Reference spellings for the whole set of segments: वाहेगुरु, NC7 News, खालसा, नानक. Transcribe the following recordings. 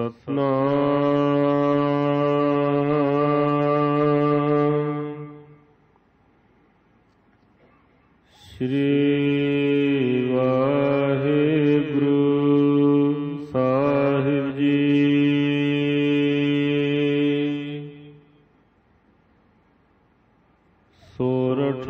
सतनाम श्री वाहेगुरु साहिब जी। सोरठ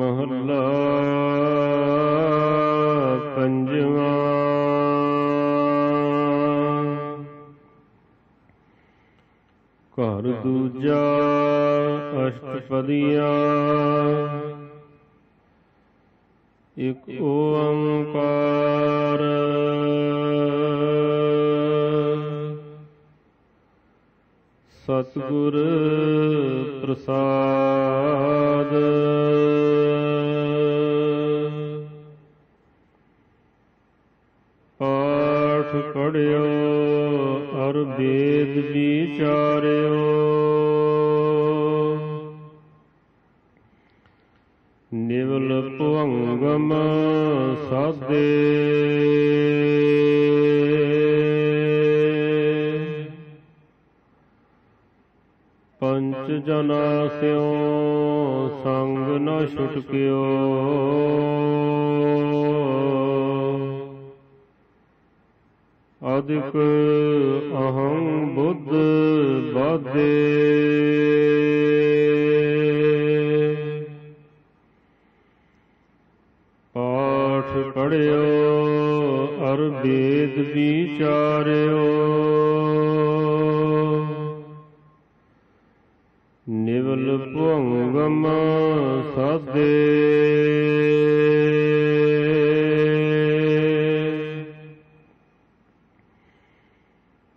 महला पंजवा। घर दूजा अष्टपदिया। एक ओंकार सतगुर प्रसाद। पाठ पढ़ियो और वेद विचारियो। निवल पुअंगम साधे पंच जना स्यों संग न छुटक्यो। अधिक अहं बुद्ध बाधे पाठ पढ़ियो और वेद विचारियो। निवल पुअंगम साधे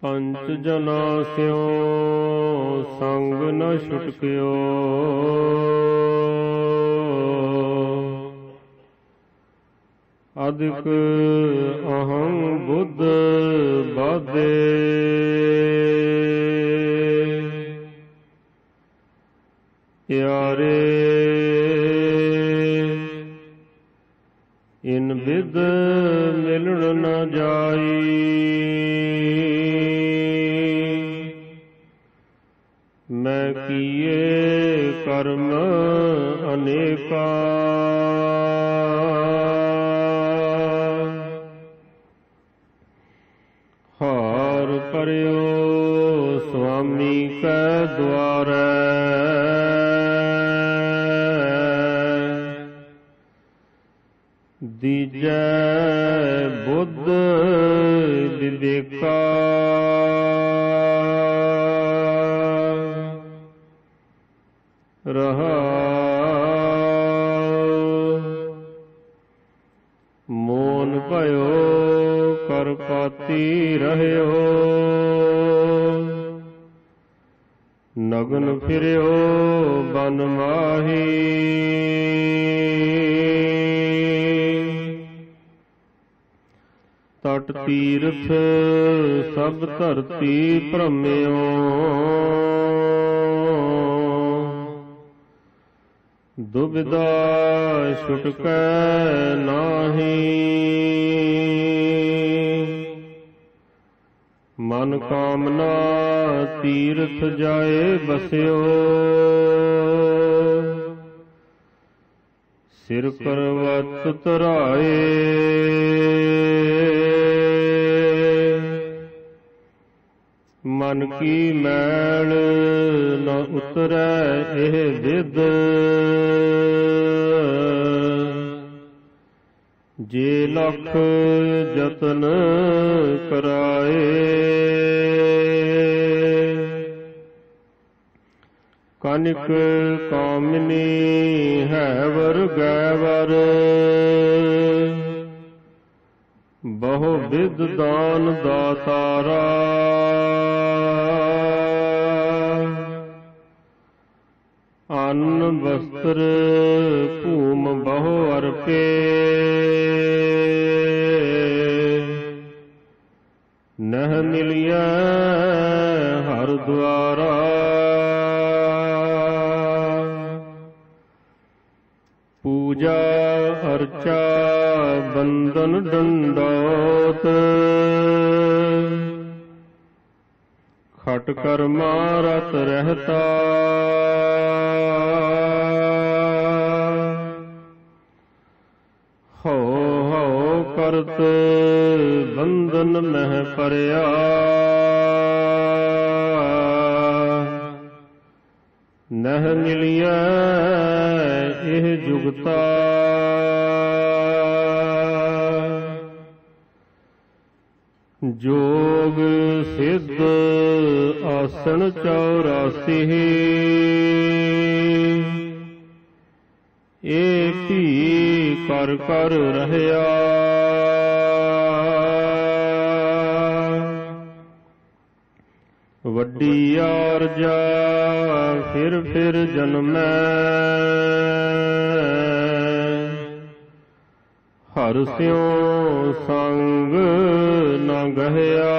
पंच जना स्यों संग न छुटक्यो। अधिक अहं बुद्ध बाधे यारे इन विद मिलन न जाई। मैं किए कर्म अनेका हार परयो स्वामी के द्वारे। दीजै बुद्ध विवेका रहा मोन भयो कर पाती रहो। नगन फिरो बन माही तट तीर्थ सब धरती भ्रम्यो। दुबिदा छुटकै नाही मन कामना तीर्थ जाए बस्यो। सिर करवत तराए मन की मैल न उतरै। एह विद जे लख जतन कराए। कनिक कामिनी हैवर गैवर बहुविध दान दातारा। अन्न वस्त्र भूम बहु अर्पे नह मिलिया हर द्वारा। पूजा अर्चा बंधन दंडौत खट कर मारत रहता हो करत बंधन मह परया नह मिलिया एह जुगता जोग सिद्ध आसन चौरासी ए पी कर कर रहया वड्डी आरजा फिर जन्मै हर स्यो संग न गहया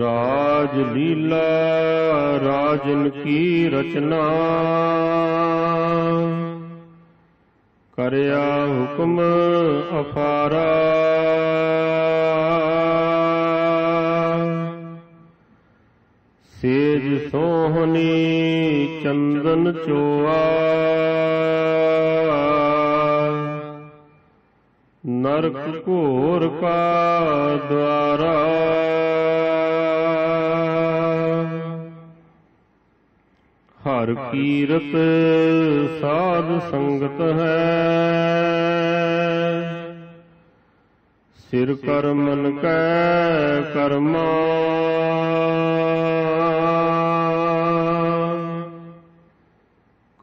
राज लीला राजन की रचना करया हुक्म अफारा सेज सोहनी चंदन चोआ नरक घोर का द्वारा हर कीरत साध संगत है सिर कर मन कै कर्मा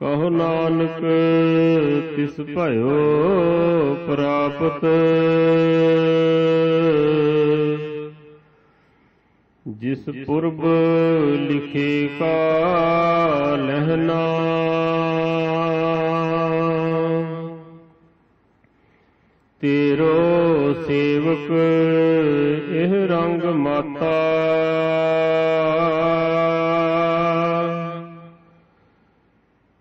कहो नानक तिस भयो प्राप्त जिस पूर्व लिखे का लहना तेरो सेवक एह रंग माता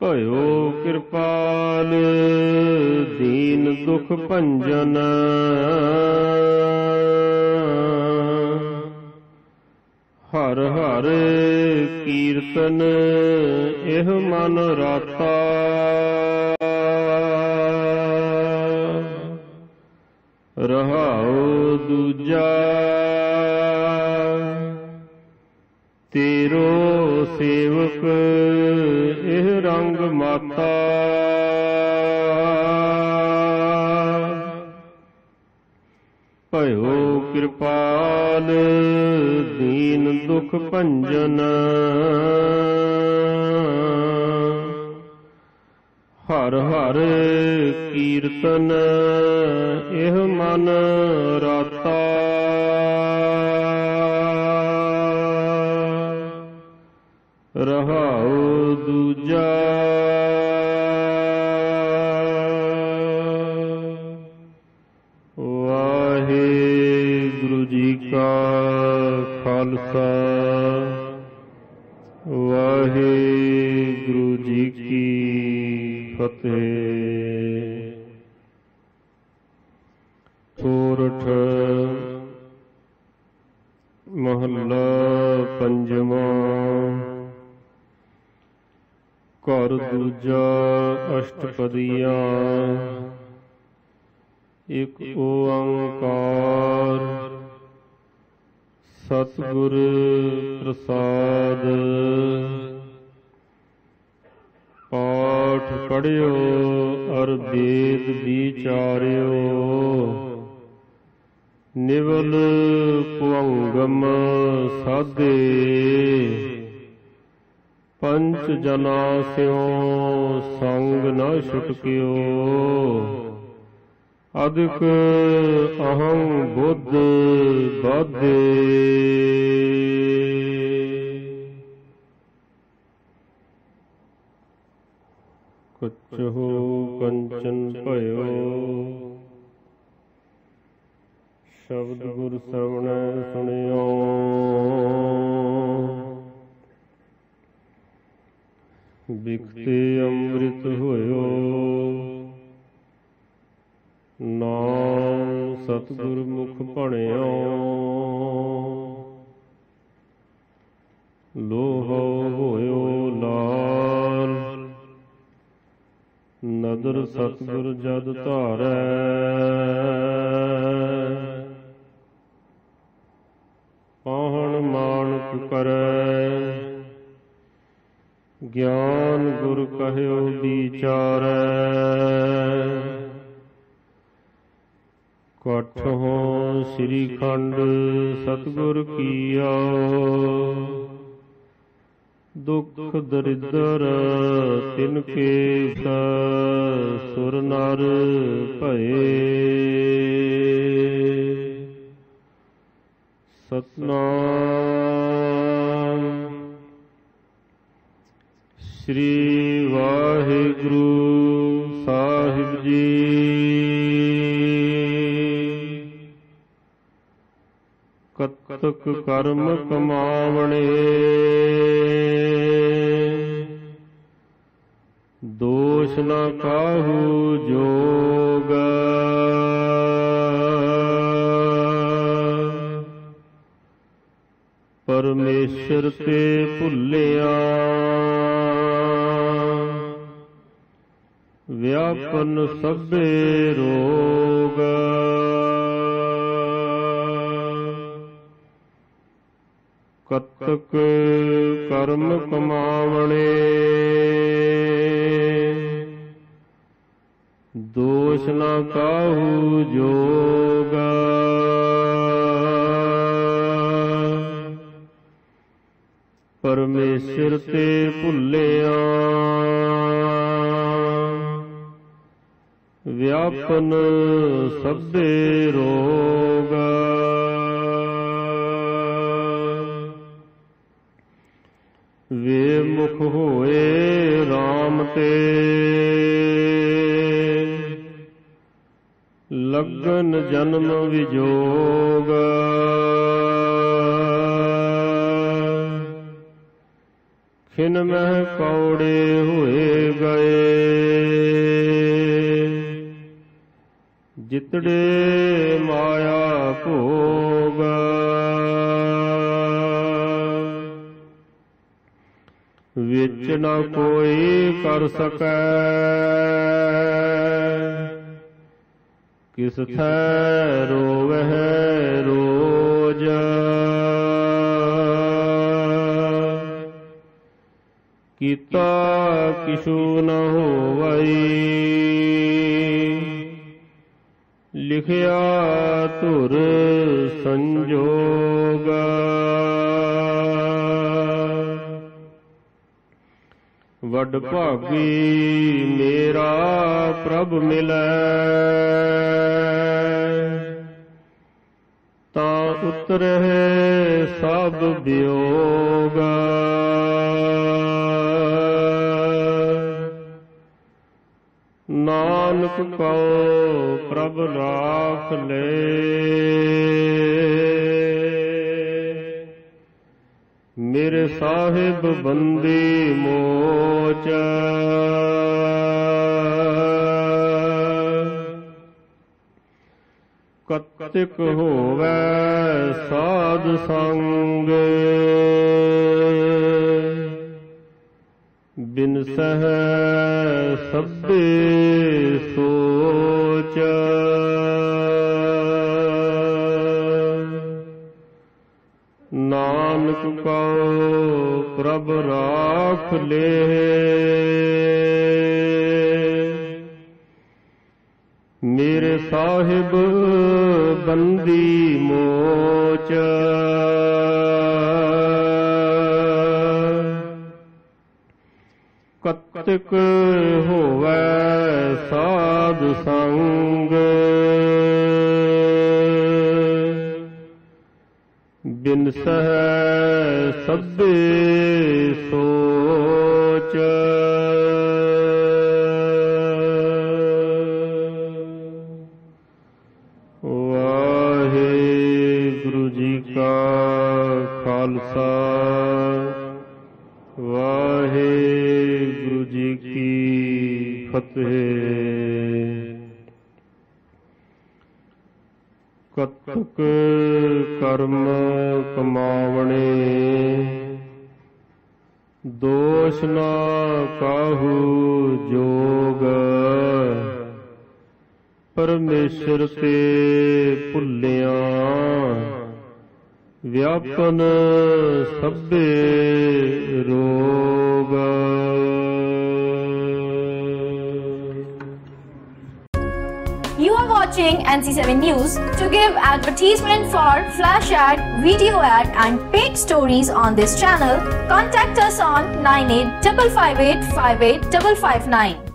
भयो कृपाल दीन दुख भंजन हर हर कीर्तन एह मन राता रहाओ दूजा तेरो सेवक एह रंग माता भयो कृपाल दीन दुख भंजन हर हर कीर्तन एह मन राता रहाओ दूजा वाहेगुरु जी का खालसा वाहेगुरु जी की फतेह। सोरठ महला पंजवा घर दूजा अष्टपदिया एक ओंकार सतगुर प्रसाद। पाठ पढ़ियो अर वेद विचारियो निवल पुअंगम साधे पंच जना स्यों संग न छुटकियो अधिक अहं बुद्ध बाधे। कच्छो कंचन भयो शब्द गुर श्रवण सुनियो बिकते अमृत होयो नाम सतगुर मुख पणियो लोहो होयो लाल नदर सतगुर जद धारै पाहण मानक करै ज्ञान गुर कहयो विचारै कठ हो श्री खंड सतगुर कीया दुख दरिद्र तिनके सुर नर भये सतनाम श्री वाहिगुरु साहिब जी। कतक कर्म कमावणे दोष न काहू जोग परमेश्वर ते भुलिया व्यापन सभे रोग कतक कर्म कमावणे दोष न काहू जोग परमेश्वर ते भुलिया व्यापन सभे रोग वे मुख होए राम ते लगन जन्म विजोग खिन मह कौड़े हुए गए जितड़े माया भोग विच न कोई कर सकै किस थै रोवह रोज कीता किछु न होवै लिखिया तुर संजोग वड भागी मेरा प्रभ मिलै ता उतरहि सब वियोग नानक को प्रभ राख ले मेरे साहिब बंदी मोच कतिक होवे साध संग बिन सह सभे सोच नानक को प्रभ राख ले मेरे साहिब बंदी मोच कतक होवै साध संग बिन सह सभे सोच वाहेगुरु जी का खालसा वाहेगुरु की फतेह। कतक कर्म कमावणे दोष ना काहू जोग, परमेश्वर ते भुलिया व्यापन सभे रोग। You are watching NC7 News. To give advertisement for flash ad, video ad and paid stories on this channel, contact us on 9855858559.